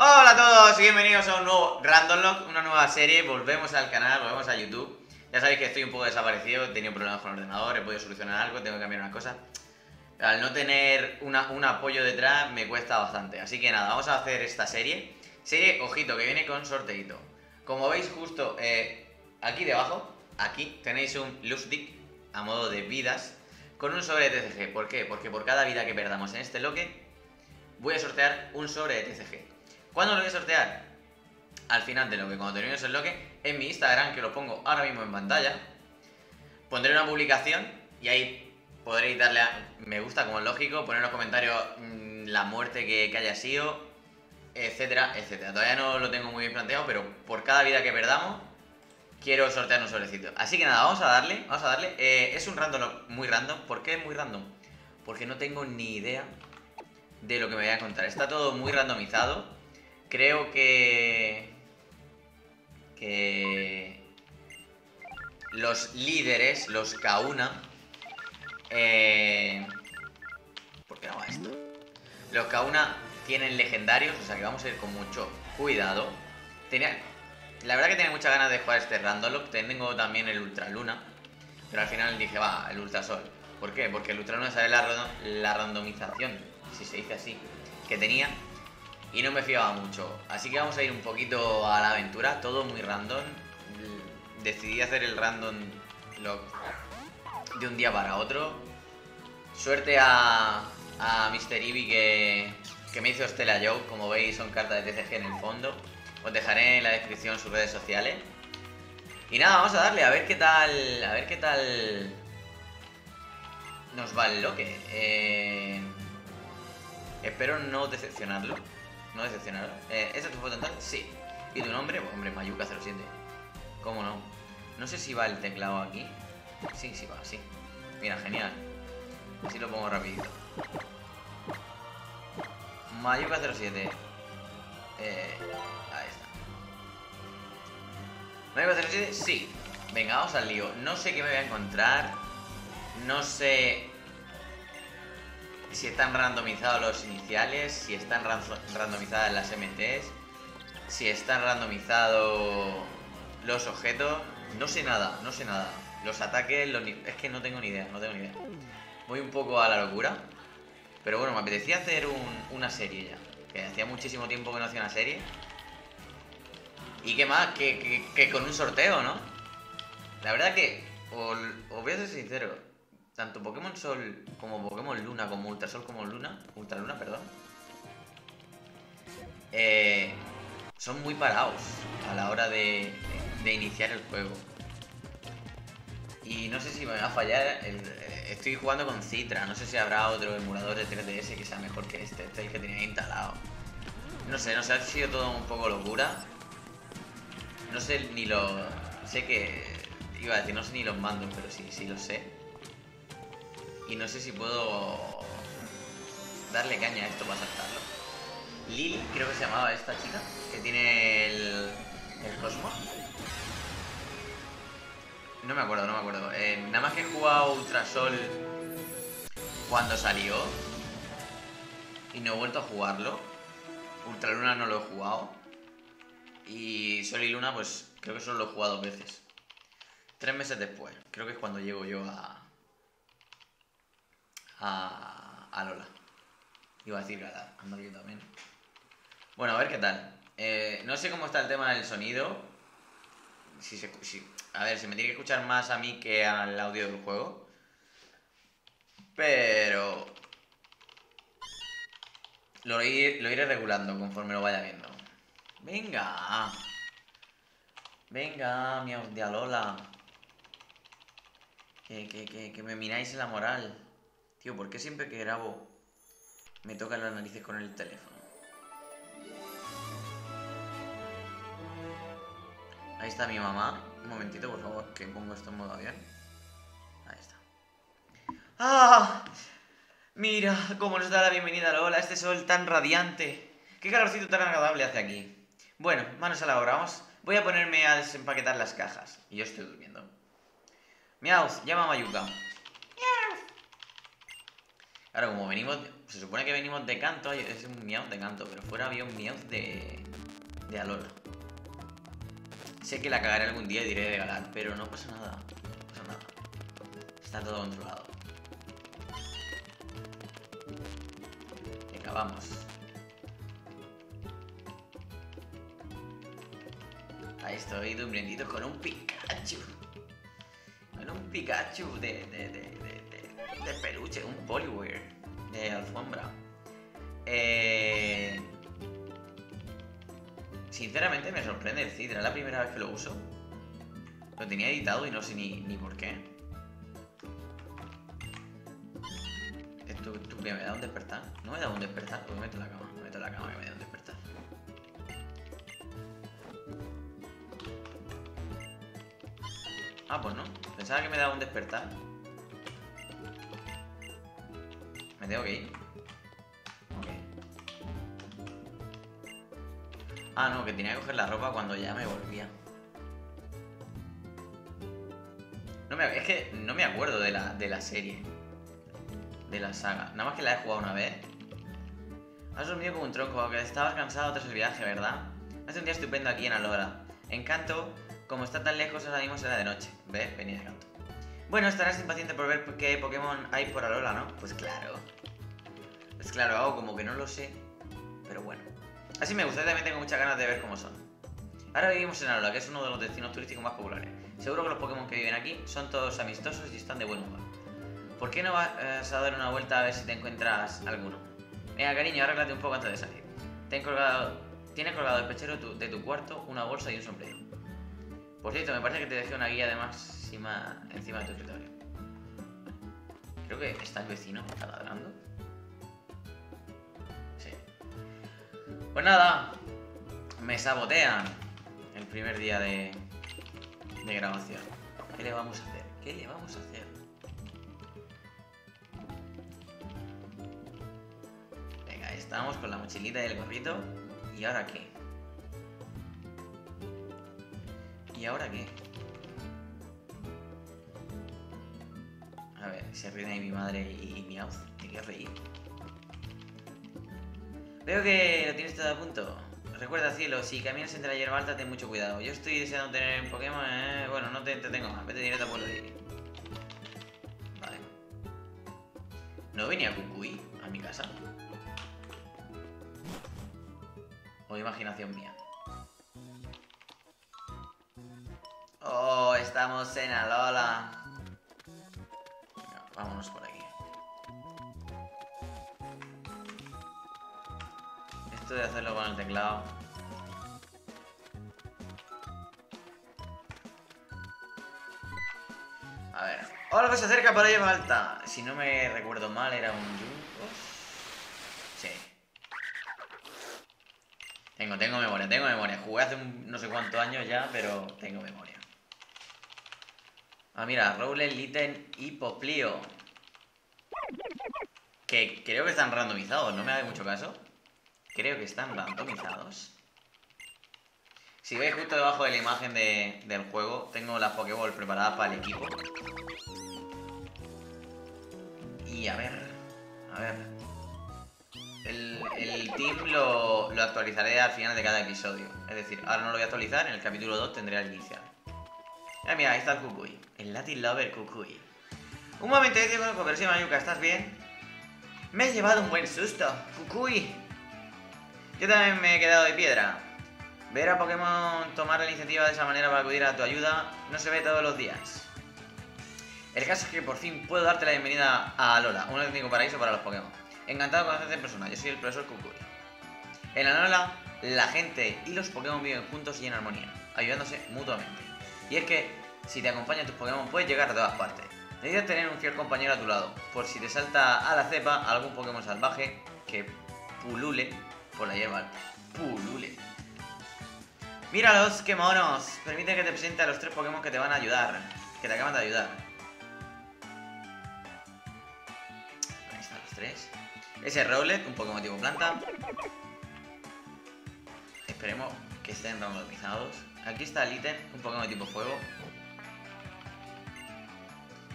Hola a todos y bienvenidos a un nuevo RandomLocke, una nueva serie. Volvemos al canal, volvemos a YouTube. Ya sabéis que estoy un poco desaparecido, he tenido problemas con el ordenador, he podido solucionar algo, tengo que cambiar unas cosas. Al no tener un apoyo detrás me cuesta bastante. Así que nada, vamos a hacer esta serie. Serie, ojito, que viene con sorteito. Como veis justo aquí debajo, aquí tenéis un loose dick a modo de vidas con un sobre de TCG. ¿Por qué? Porque por cada vida que perdamos en este loque voy a sortear un sobre de TCG. ¿Cuándo lo voy a sortear? Al final de lo que, cuando terminemos el bloque, en mi Instagram, que lo pongo ahora mismo en pantalla, pondré una publicación y ahí podréis darle a me gusta, como es lógico, poner en los comentarios la muerte que haya sido, etcétera, etcétera. Todavía no lo tengo muy bien planteado, pero por cada vida que perdamos, quiero sortear un sobrecito. Así que nada, vamos a darle. Es un random, muy random. ¿Por qué es muy random? Porque no tengo ni idea de lo que me voy a encontrar. Está todo muy randomizado. Creo que los líderes, los Kauna, ¿por qué hago esto? Los Kauna tienen legendarios, o sea que vamos a ir con mucho cuidado. La verdad que tenía muchas ganas de jugar este Randomlock. Tengo también el Ultra Luna, pero al final dije, va, el Ultra Sol. ¿Por qué? Porque el Ultra Luna sabe la randomización, si se dice así, que tenía. Y no me fiaba mucho, así que vamos a ir un poquito a la aventura, todo muy random. Decidí hacer el RandomLocke de un día para otro. Suerte a Mr. Eevee que me hizo Stella Joe, como veis son cartas de TCG en el fondo. Os dejaré en la descripción sus redes sociales. Y nada, vamos a darle a ver qué tal nos va el loque. Espero no decepcionarlo. No decepcionarlo. ¿Esa es tu foto en tal? Sí. ¿Y tu nombre? Pues hombre, Mayuuka07. ¿Cómo no? No sé si va el teclado aquí. Sí, sí va, sí. Mira, genial. Así lo pongo rapidito. Mayuuka07. Ahí está. Mayuuka07, sí. Venga, vamos al lío. No sé qué me voy a encontrar. No sé si están randomizados los iniciales, si están randomizadas las MTs, si están randomizados los objetos. No sé nada. Los ataques, es que no tengo ni idea. Voy un poco a la locura. Pero bueno, me apetecía hacer una serie ya, que hacía muchísimo tiempo que no hacía una serie. Y qué más, que con un sorteo, ¿no? La verdad que, os voy a ser sincero, tanto Pokémon Sol como Pokémon Luna, como Ultrasol como Luna, Ultraluna, perdón, son muy parados a la hora de iniciar el juego. Y no sé si me va a fallar, estoy jugando con Citra, no sé si habrá otro emulador de 3DS que sea mejor que este es el que tenía instalado. No sé, ha sido todo un poco locura. No sé ni lo... sé que... iba a decir, no sé ni los mandos, pero sí lo sé. Y no sé si puedo darle caña a esto para saltarlo. Lily, creo que se llamaba esta chica, que tiene el Cosmo. No me acuerdo. Nada más que he jugado Ultrasol cuando salió. Y no he vuelto a jugarlo. Ultraluna no lo he jugado. Y Sol y Luna, pues creo que solo lo he jugado 2 veces. 3 meses después. Creo que es cuando llego yo a Alola. Iba a decir Alola, ando yo también. Bueno, a ver qué tal. No sé cómo está el tema del sonido. A ver, se me tiene que escuchar más a mí que al audio del juego. Pero lo iré regulando conforme lo vaya viendo. Venga, miaos de Alola. Que me miráis en la moral. Tío, ¿por qué siempre que grabo me tocan las narices con el teléfono? Ahí está mi mamá. Un momentito, por favor, que pongo esto en modo avión. Ahí está. ¡Ah! Mira cómo nos da la bienvenida a Lola, este sol tan radiante. Qué calorcito tan agradable hace aquí. Bueno, manos a la obra, vamos. Voy a ponerme a desempaquetar las cajas. Y yo estoy durmiendo. Miauz, llama a Mayuuka. Claro, como venimos... Se supone que venimos de Canto, es un Meowth de Canto, pero fuera había un Meowth de Alola. Sé que la cagaré algún día y diré de galar, pero no pasa nada. No pasa nada. Está todo controlado. Venga, vamos. Ahí estoy, durmiendo con un Pikachu. Con un Pikachu de peluche, un Poliware de alfombra. Sinceramente me sorprende el Citra, es la primera vez que lo uso. Lo tenía editado y no sé ni por qué. ¿Tú que me da un despertar? No me da un despertar, pues me meto en la cama. Me meto en la cama que me da un despertar. Ah, pues no. Pensaba que me daba un despertar. Me tengo que ir. Ah, no, que tenía que coger la ropa cuando ya me volvía. Es que no me acuerdo de la serie. De la saga. Nada más que la he jugado una vez. Has dormido como un tronco, aunque estabas cansado tras el viaje, ¿verdad? Hace un día estupendo aquí en Alola. En Kanto, como está tan lejos, ahora mismo será de noche. ¿Ves? Venía de Kanto. Bueno, estarás impaciente por ver qué Pokémon hay por Alola, ¿no? Pues claro. Pues claro, hago como que no lo sé. Pero bueno. Así me gusta, también tengo muchas ganas de ver cómo son. Ahora vivimos en Alola, que es uno de los destinos turísticos más populares. Seguro que los Pokémon que viven aquí son todos amistosos y están de buen humor. ¿Por qué no vas a dar una vuelta a ver si te encuentras alguno? Venga, cariño, arréglate un poco antes de salir. Tienes colgado el pechero de tu cuarto, una bolsa y un sombrero. Por cierto, me parece que te dejé una guía de máxima encima de tu escritorio. Creo que está el vecino, está ladrando. Pues nada, me sabotean el primer día de grabación. ¿Qué le vamos a hacer? ¿Qué le vamos a hacer? Venga, estamos con la mochilita y el gorrito. ¿Y ahora qué? ¿Y ahora qué? A ver, se ríen ahí mi madre y mi Meowth. Te quiero reír. Veo que lo tienes todo a punto. Recuerda, cielo, si caminas entre la hierba alta, ten mucho cuidado. Yo estoy deseando tener un Pokémon, Bueno, no te entretengo más. Vete directo a Pueblo de Iri. Vale. ¿No venía Kukui a mi casa? O imaginación mía. Oh, estamos en Alola. No, vámonos por aquí. De hacerlo con el teclado. A ver. ¡Oh, algo se acerca para llevar alta! Si no me recuerdo mal, era un Juncos. Sí. Tengo memoria, tengo memoria. Jugué hace no sé cuántos años ya, pero tengo memoria. Ah, mira, Rowlet, Litten y Popplio. Que creo que están randomizados, no me hace mucho caso. Creo que están randomizados. Si veis justo debajo de la imagen del juego, tengo las Pokéball preparadas para el equipo. Y a ver. El team lo actualizaré al final de cada episodio. Es decir, ahora no lo voy a actualizar, en el capítulo 2 tendré el inicial. Ah, mira, ahí está el Kukui. El Latin Lover Kukui. Un momento, yo tengo que Mayuuka, ¿estás bien? Me he llevado un buen susto, Kukui. Yo también me he quedado de piedra. Ver a Pokémon tomar la iniciativa de esa manera para acudir a tu ayuda no se ve todos los días. El caso es que por fin puedo darte la bienvenida a Alola, un auténtico paraíso para los Pokémon. Encantado de conocerte en persona, yo soy el profesor Kukui. En Alola, la gente y los Pokémon viven juntos y en armonía, ayudándose mutuamente. Y es que, si te acompañan tus Pokémon, puedes llegar a todas partes. Necesitas tener un fiel compañero a tu lado, por si te salta a la cepa algún Pokémon salvaje que pulule por la hierba alta. Pulule. Míralos, qué monos. Permite que te presente a los tres Pokémon que te van a ayudar. Que te acaban de ayudar. Ahí están los tres. Ese es Rowlet, un Pokémon tipo planta. Esperemos que estén randomizados. Aquí está Litten, un Pokémon tipo fuego.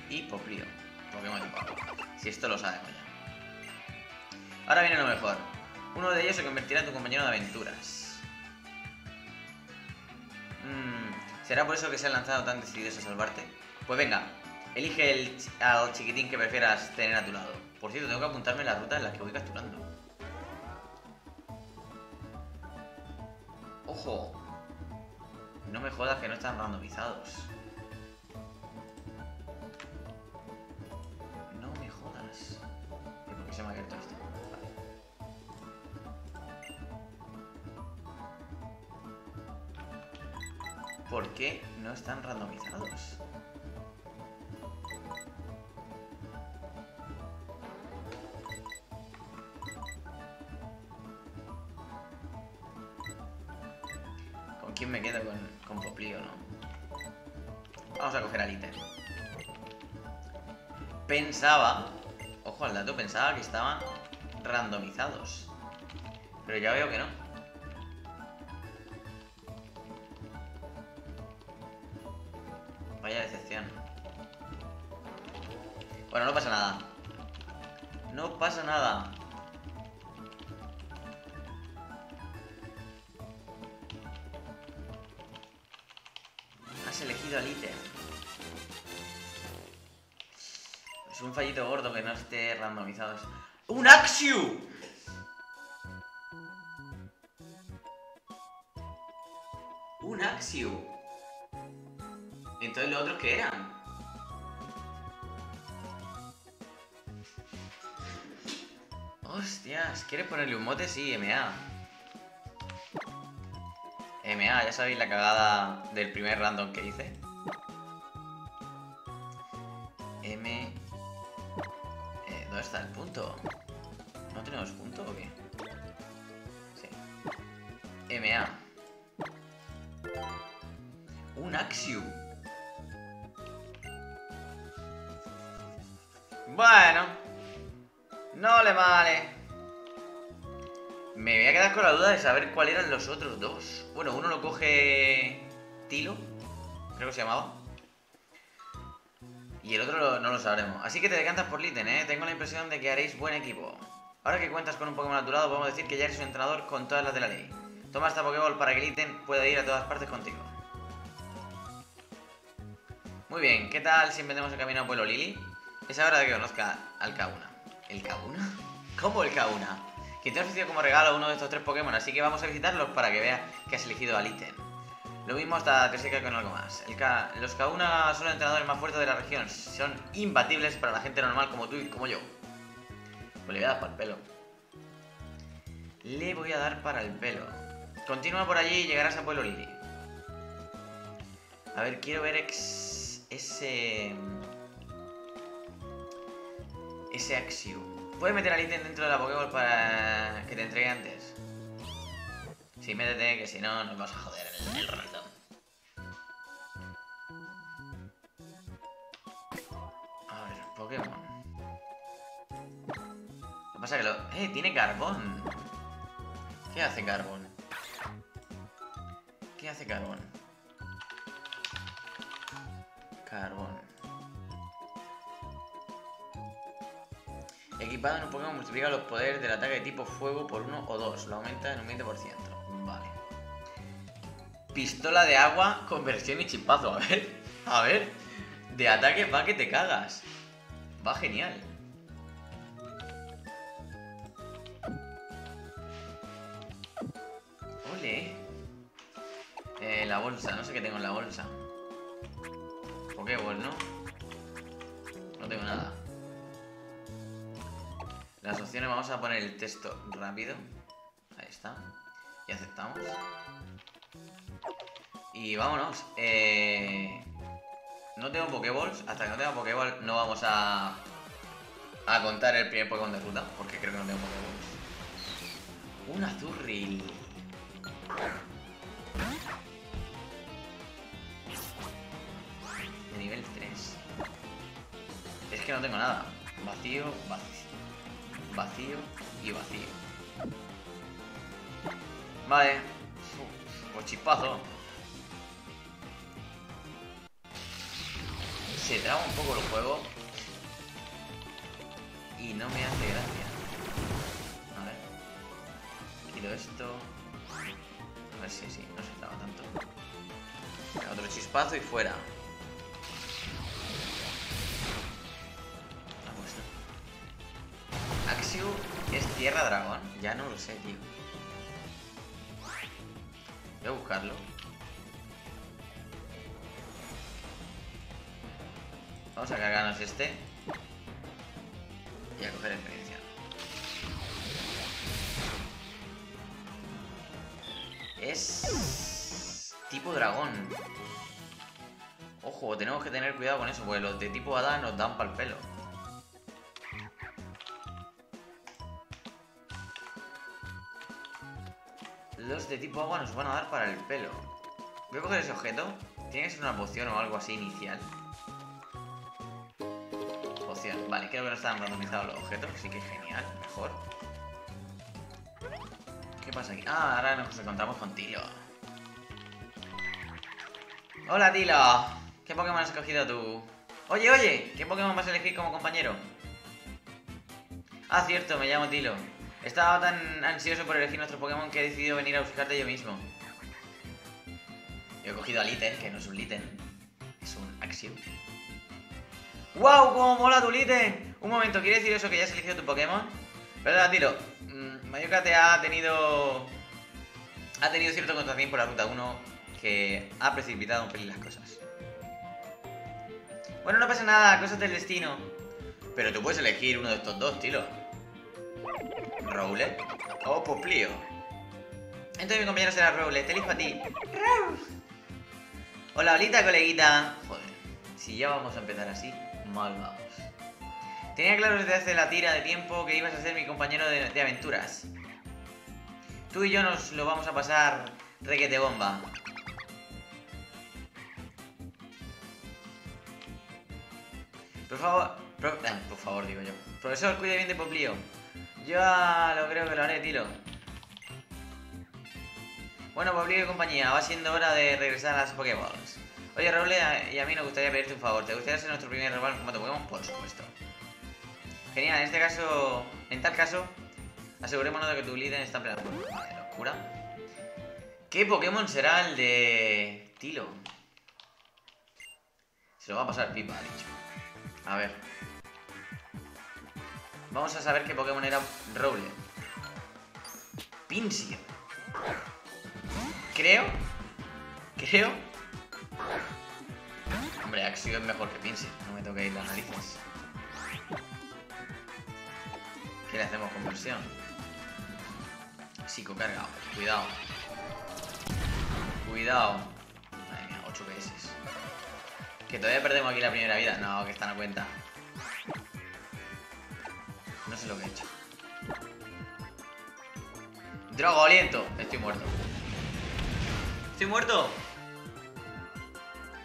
Y Popplio, Pokémon tipo agua. Si esto lo sabemos ya. Ahora viene lo mejor. Uno de ellos se convertirá en tu compañero de aventuras. ¿Será por eso que se han lanzado tan decididos a salvarte? Pues venga, elige al chiquitín que prefieras tener a tu lado. Por cierto, tengo que apuntarme las rutas en las que voy capturando. ¡Ojo! No me jodas que no están randomizados. No me jodas. ¿Por qué se me ha abierto esto? Vale. ¿Por qué no están randomizados? ¿Quién me queda con Popplio, no? Vamos a coger a Litten. Pensaba, ojo al dato, pensaba que estaban randomizados, pero ya veo que no. Vaya decepción. Bueno, no pasa nada. No pasa nada. Elegido al ítem. Es un fallito gordo que no esté randomizado. ¡Un Axew! ¡Un Axew! Entonces, ¿los otros qué eran? ¡Hostias! ¿Quieres ponerle un mote? Sí, MA. MA, ya sabéis la cagada del primer random que hice. ¿Dónde está el punto? ¿No tenemos punto o qué? Sí. MA. Un Axew. Bueno. No le vale. Me voy a quedar con la duda de saber cuáles eran los otros dos. Bueno, uno lo coge Tilo, creo que se llamaba. Y el otro no lo sabremos. Así que te decantas por Litten, ¿eh? Tengo la impresión de que haréis buen equipo. Ahora que cuentas con un Pokémon a tu lado, podemos decir que ya eres un entrenador con todas las de la ley. Toma esta Pokéball para que Litten pueda ir a todas partes contigo. Muy bien, ¿qué tal si emprendemos el camino a Pueblo Lili? Es hora de que conozca al Kauna. ¿El Kauna? ¿Cómo el Kauna? Que te ha ofrecido como regalo uno de estos tres Pokémon, así que vamos a visitarlos para que veas que has elegido al ítem. Lo mismo hasta que se quede con algo más. Los Kauna son los entrenadores más fuertes de la región. Son imbatibles para la gente normal como tú y como yo. Pues le voy a dar para el pelo. Le voy a dar para el pelo. Continúa por allí y llegarás a Pueblo Lili. A ver, quiero ver ese Axew. Puedes meter al ítem dentro de la Pokéball para que te entregue antes. Sí, métete, que si no nos vas a joder el random. A ver, Pokémon. Lo que pasa es que tiene carbón. ¿Qué hace carbón? ¿Qué hace carbón? Carbón. Equipado en un Pokémon multiplica los poderes del ataque de tipo fuego por 1 o 2. Lo aumenta en un 20%. Vale. Pistola de agua, conversión y chispazo. A ver. De ataque va que te cagas. Va genial. Ole. La bolsa. No sé qué tengo en la bolsa. Pokéball, ¿no? No tengo nada. Las opciones, vamos a poner el texto rápido. Ahí está. Y aceptamos. Y vámonos. No tengo Pokéballs. Hasta que no tenga Pokéball no vamos a contar el primer Pokémon de ruta. Porque creo que no tengo Pokéballs. Un Azurril. De nivel 3. Es que no tengo nada. Vacío, vacío. Vacío y vacío. Vale. Pues chispazo. Se traba un poco el juego. Y no me hace gracia. tiro esto. A ver si sí, no se estaba tanto. Otro chispazo y fuera. Axew es tierra dragón. Ya no lo sé, tío. Voy a buscarlo. Vamos a cargarnos este. Y a coger experiencia. Es tipo dragón. Ojo, tenemos que tener cuidado con eso, porque los de tipo hada nos dan pa'l pelo. Los de tipo agua nos van a dar para el pelo. Voy a coger ese objeto. Tiene que ser una poción o algo así inicial. Poción. Vale, creo que no están randomizados los objetos. Sí que genial, mejor. ¿Qué pasa aquí? Ah, ahora nos encontramos con Tilo. Hola, Tilo. ¿Qué Pokémon has escogido tú? Oye, oye, ¿qué Pokémon vas a elegir como compañero? Ah, cierto, me llamo Tilo. Estaba tan ansioso por elegir nuestro Pokémon que he decidido venir a buscarte yo mismo. Yo he cogido a Litten, que no es un Litten, es un Axew. ¡Wow! ¡Cómo mola tu Litten! Un momento, ¿quiere decir eso que ya has elegido tu Pokémon? Perdona, Tilo. Mayuuka te ha tenido cierto contratiempo en la ruta 1 que ha precipitado un pelín las cosas. Bueno, no pasa nada, cosas del destino. Pero tú puedes elegir uno de estos dos, Tilo. ¿Rowlet o Popplio? Entonces mi compañero será Rowlet, te elijo a ti. Hola, olita, coleguita. Joder, si ya vamos a empezar así, mal vamos. Tenía claro desde hace la tira de tiempo que ibas a ser mi compañero de aventuras. Tú y yo nos lo vamos a pasar requete bomba. Por favor, digo yo. Profesor, cuide bien de Popplio. Ya lo creo que lo haré, Tilo. Bueno, Popplio y compañía, va siendo hora de regresar a las Pokéballs. Oye, Rowlet, y a mí nos gustaría pedirte un favor. ¿Te gustaría ser nuestro primer rival en combate Pokémon? Por supuesto. Genial, en este caso... En tal caso, asegurémonos de que tu líder está en plena locura. ¿Qué Pokémon será el de... Tilo? Se lo va a pasar pipa, ha dicho. A ver... Vamos a saber qué Pokémon era Rowlet. Pinsir. Creo. Hombre, Axew es mejor que Pinsir. No me toquéis las narices. ¿Qué le hacemos conversión? Psicocarga. Cuidado. Cuidado. Madre mía, 8 PS. Que todavía perdemos aquí la primera vida. No, que están a cuenta. No sé lo que he hecho. Droga, aliento. Estoy muerto.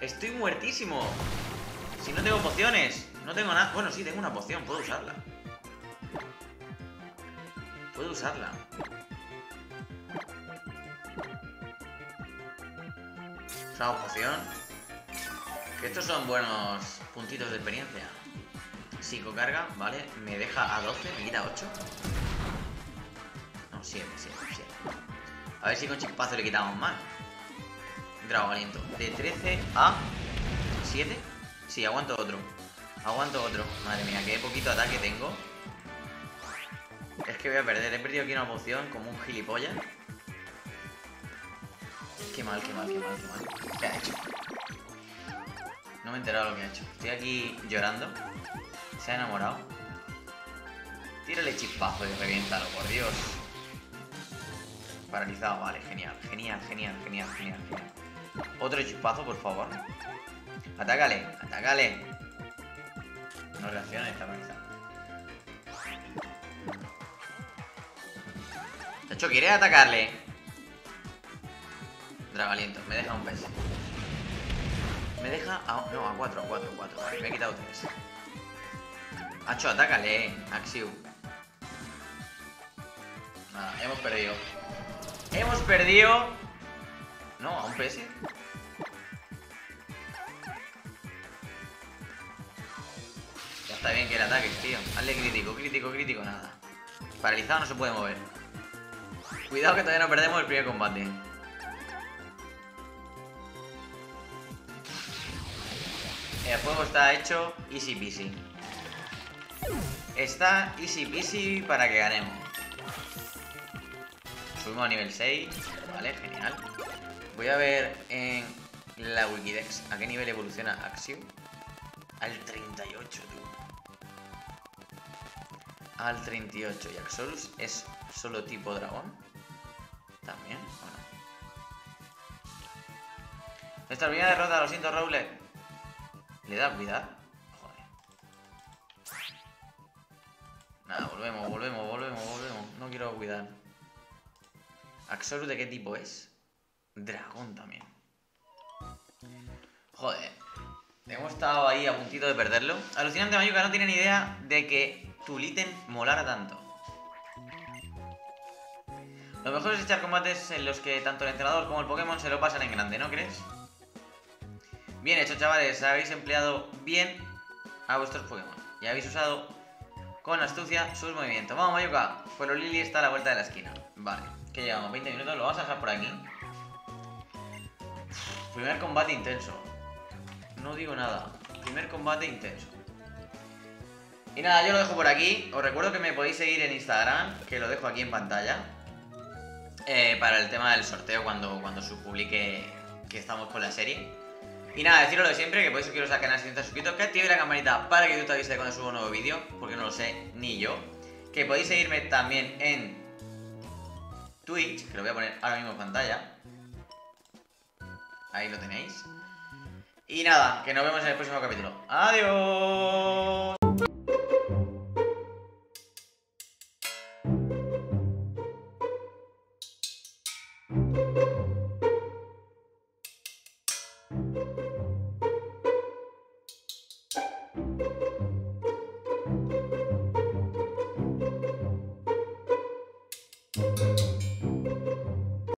Estoy muertísimo. Si no tengo pociones. No tengo nada. Bueno, sí, tengo una poción. Puedo usarla. Usamos poción. Que estos son buenos puntitos de experiencia. Psicocarga, vale, me deja a 12, me quita 8. No, 7. A ver si con chispazo le quitamos más. Drago aliento. De 13 a 7. Sí, aguanto otro. Madre mía, qué poquito ataque tengo. Es que voy a perder, he perdido aquí una poción como un gilipollas. Qué mal. ¿Qué ha hecho? No me he enterado de lo que ha hecho. Estoy aquí llorando. Se ha enamorado. Tírale chispazo y reviéntalo, por Dios. Paralizado, vale, genial. Otro chispazo, por favor. Atácale. No reacciona, está paralizado. De hecho, quiere atacarle. Dragaliento, me deja un pez. Me deja a... No, a 4. Vale, me he quitado 3. Hacho, atácale, Axew. Nada, hemos perdido. No, a un PS. Ya está bien que le ataques, tío. Hazle crítico, nada. Paralizado no se puede mover. Cuidado que todavía no perdemos el primer combate. El juego está hecho easy peasy. Está easy peasy para que ganemos. Subimos a nivel 6. Vale, genial. Voy a ver en la Wikidex a qué nivel evoluciona Axew. Al 38, tío. Al 38. Y Axolus es solo tipo dragón. También, bueno. Nuestra primera derrota, lo siento, Rowlet. ¿Le da cuidado? Joder. Nada, volvemos. No quiero cuidar. ¿Axolus de qué tipo es? Dragón también. Joder. Hemos estado ahí a puntito de perderlo. Alucinante, Mayuuka, no tiene ni idea de que tu Litten molara tanto. Lo mejor es echar combates en los que tanto el entrenador como el Pokémon se lo pasan en grande, ¿no crees? Bien hecho, chavales, habéis empleado bien a vuestros Pokémon y habéis usado con astucia sus movimientos. Vamos, Mayuuka, Pueblo Lili está a la vuelta de la esquina. Vale, que llevamos 20 minutos, lo vamos a dejar por aquí. Primer combate intenso. No digo nada, primer combate intenso. Y nada, yo lo dejo por aquí. Os recuerdo que me podéis seguir en Instagram, que lo dejo aquí en pantalla, para el tema del sorteo cuando se publique que estamos con la serie. Y nada, deciros lo de siempre, que podéis suscribiros al canal si no estáis suscritos, que activéis la campanita para que YouTube te avise cuando subo un nuevo vídeo, porque no lo sé ni yo. Que podéis seguirme también en Twitch, que lo voy a poner ahora mismo en pantalla. Ahí lo tenéis. Y nada, que nos vemos en el próximo capítulo. ¡Adiós!